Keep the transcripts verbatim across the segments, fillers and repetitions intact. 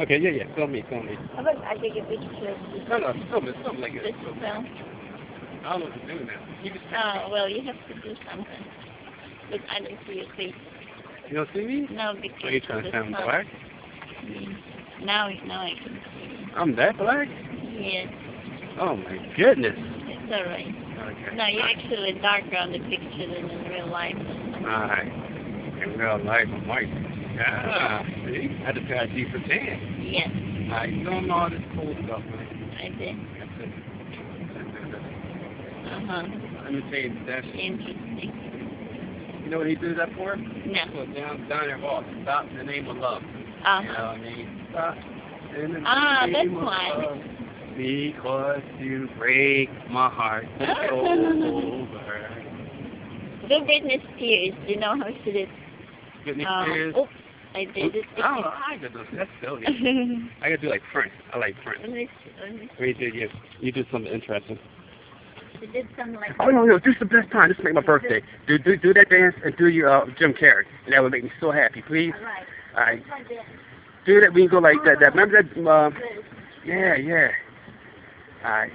Okay, yeah, yeah, film me, film me. How about I take a picture? No, no, film it, film like it. This film? I don't know what to do now. You just oh, well, you have to do something. But I don't see your face. You don't see me? No, because... Are you trying to sound black? Mm. Now, now I can see you. I'm that black? Yes. Oh, my goodness. It's all right. Okay. No, you're actually darker on the picture than in real life. All right. In real life, I'm white. Ah, see? I had to pay I D for ten. Yes. I don't know all this cool stuff, man. I did. That's it. That's it. That's it. Uh-huh. Let me tell you, that's interesting. You know what he did that for? No. Well, down, down there, all. Stop in the name of love. Uh-huh. You know what I mean? Stop in the ah, name of why. Love. Because you break my heart over. Do Britney Spears. Do you know how she did? Britney Spears. Um, oops. I did it. Oh, I did this. That's silly. I gotta do like Prince. I like Prince. Let me see. You, you did something interesting. You did something like oh, no, no. This is the best time. This will make my birthday. Do, do, do that dance and do your uh, Jim Carrey. And that would make me so happy, please. All right. All right. Do that. We can go like that. that. Remember that? Uh, yeah, yeah. All right.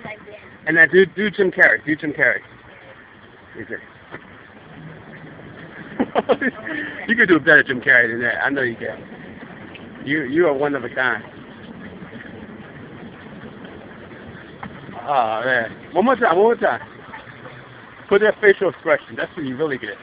And now do, do Jim Carrey. Do Jim Carrey. Is it? You could do a better Jim Carrey than that. I know you can. You you are one of a kind. Oh man. One more time, one more time. Put that facial expression. That's what you really get.